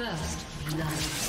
First love.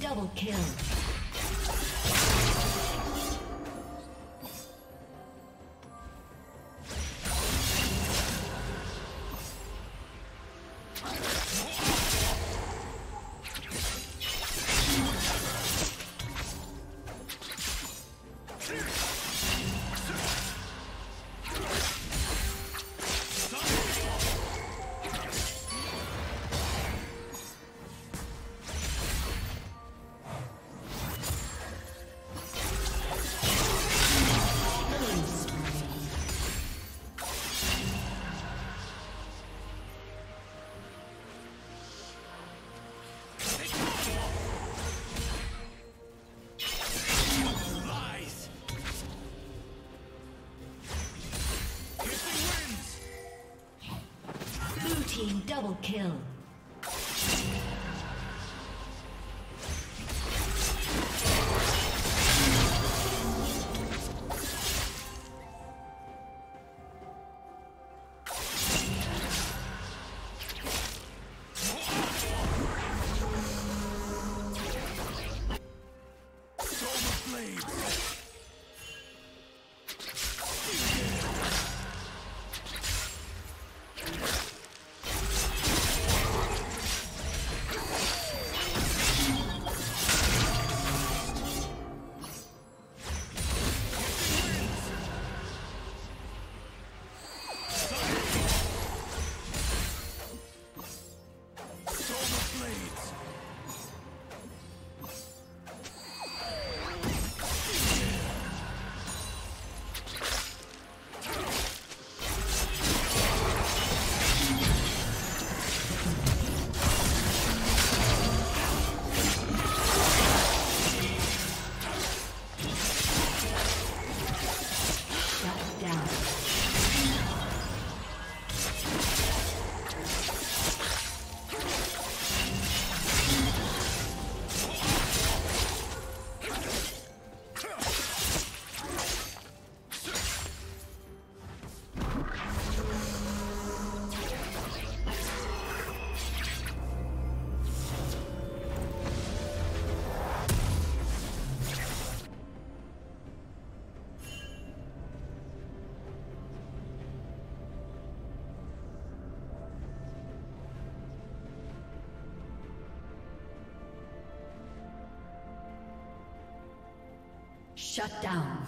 Double kill. Double kill. Shut down.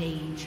Rampage.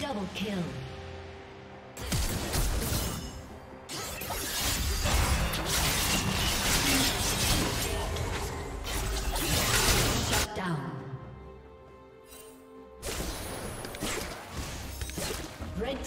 Double kill. Down. Red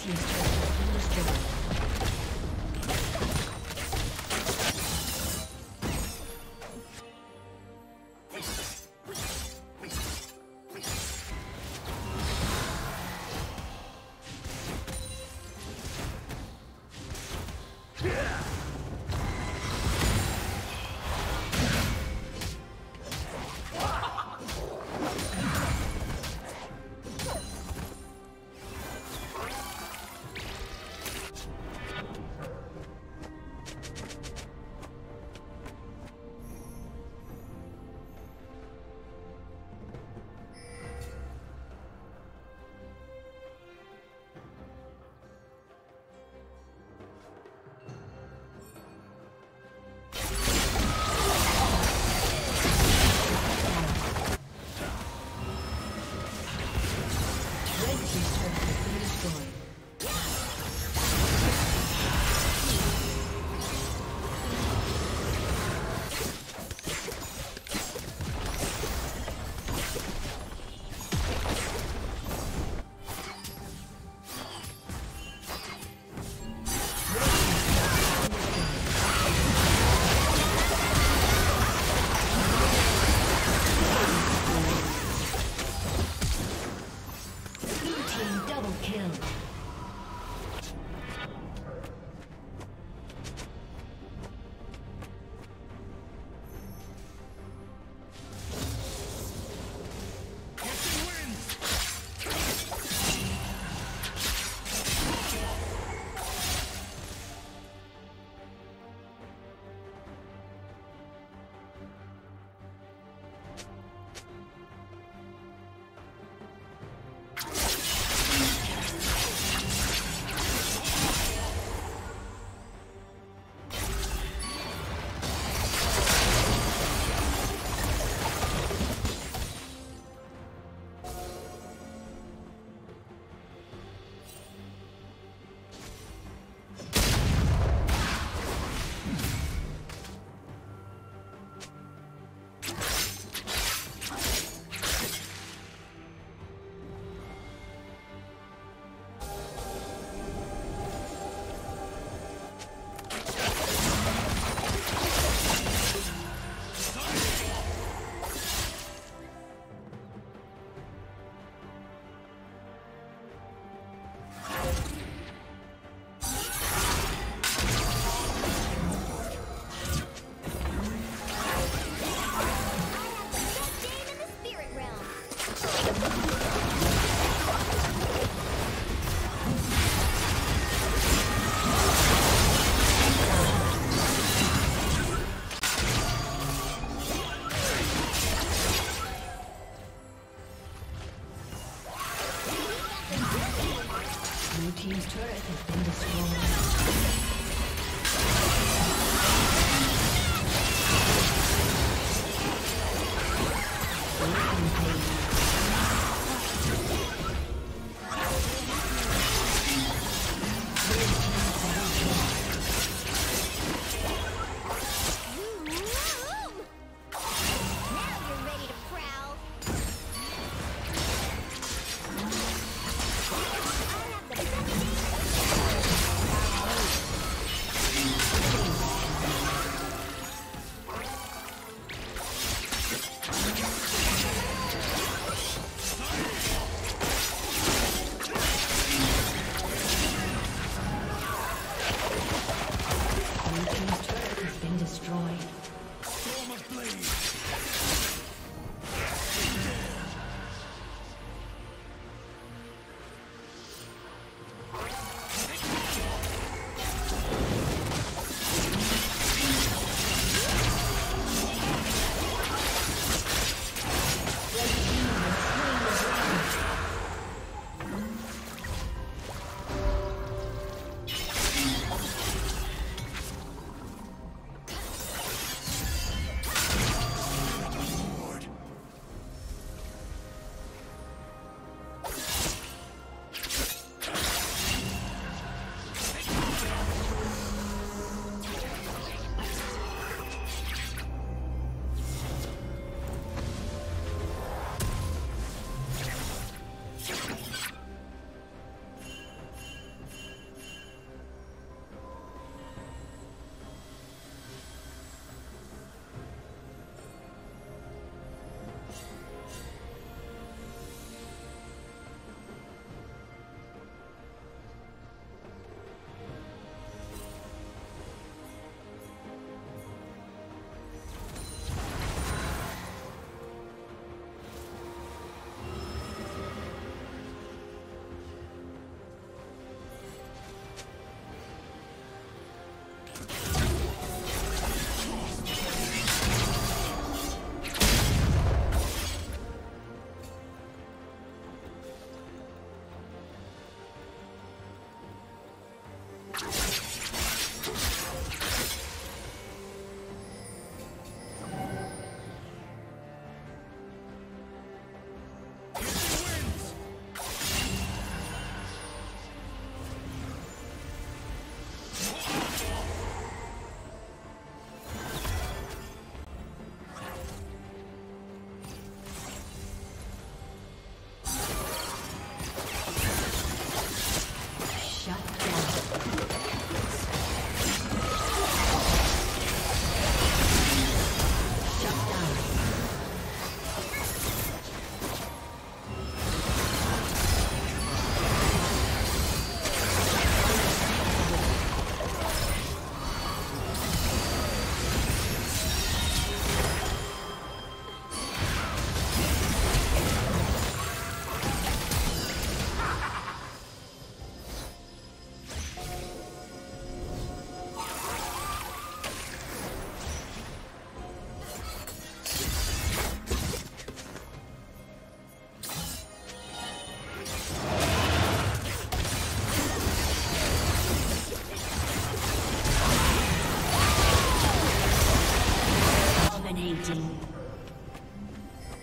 team's turret has been destroyed.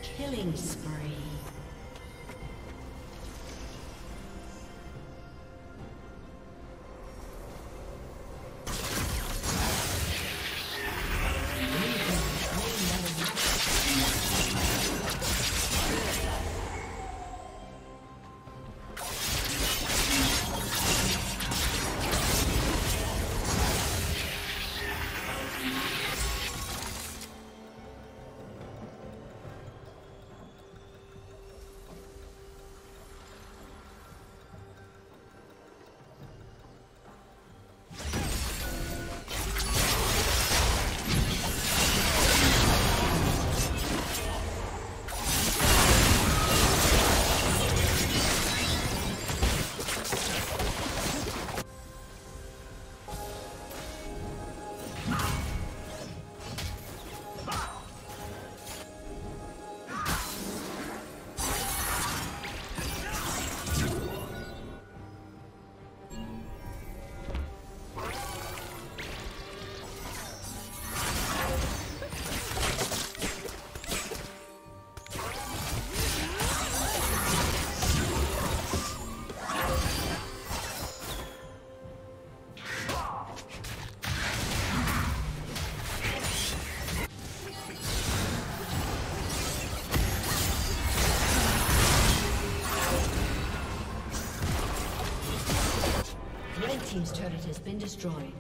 Killing spree. Team's turret has been destroyed.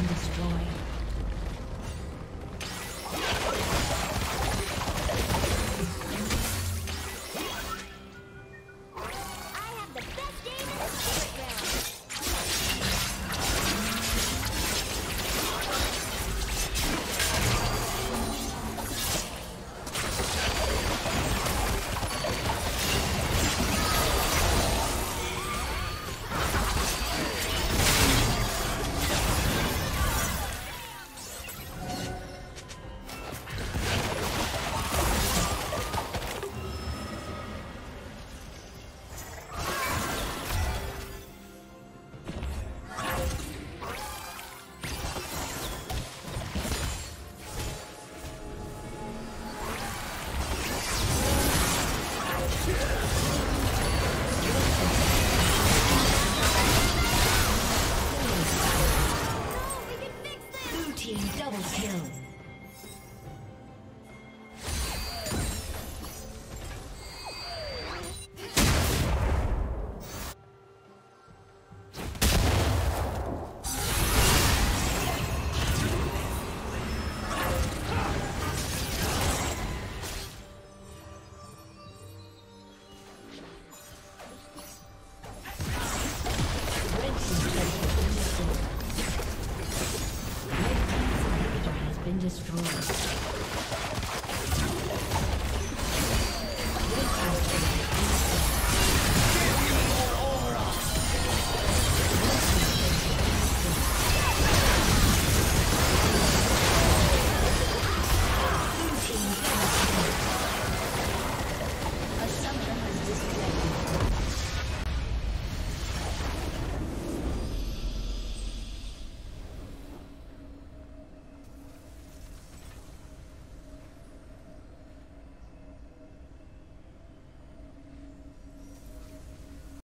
Destroyed.